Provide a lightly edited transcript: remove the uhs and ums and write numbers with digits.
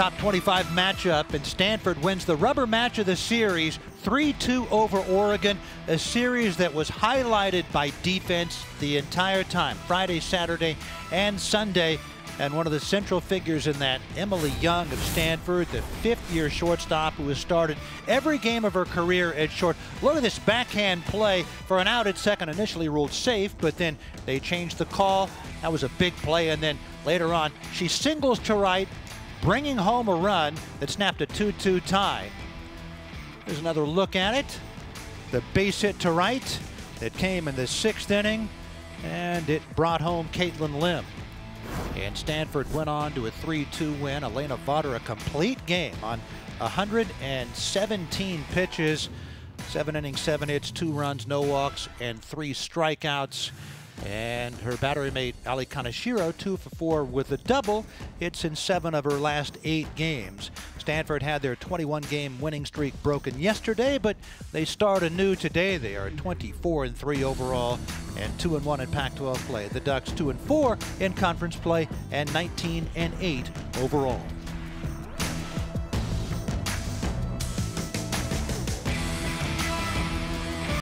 top 25 matchup, and Stanford wins the rubber match of the series, 3-2 over Oregon, a series that was highlighted by defense the entire time, Friday, Saturday, and Sunday. And one of the central figures in that, Emily Young of Stanford, the fifth-year shortstop who has started every game of her career at short. Look at this backhand play for an out at second, initially ruled safe, but then they changed the call. That was a big play, and then later on, she singles to right, bringing home a run that snapped a 2-2 tie. Here's another look at it. The base hit to right that came in the sixth inning, and it brought home Caitlin Lim. And Stanford went on to a 3-2 win. Elena Vodera, a complete game on 117 pitches, 7 innings, 7 hits, 2 runs, no walks, and 3 strikeouts. And her battery mate, Ali Kaneshiro, 2 for 4 with a double. It's in 7 of her last 8 games. Stanford had their 21-game winning streak broken yesterday, but they start anew today. They are 24-3 overall and 2-1 in Pac-12 play. The Ducks 2-4 in conference play and 19-8 overall.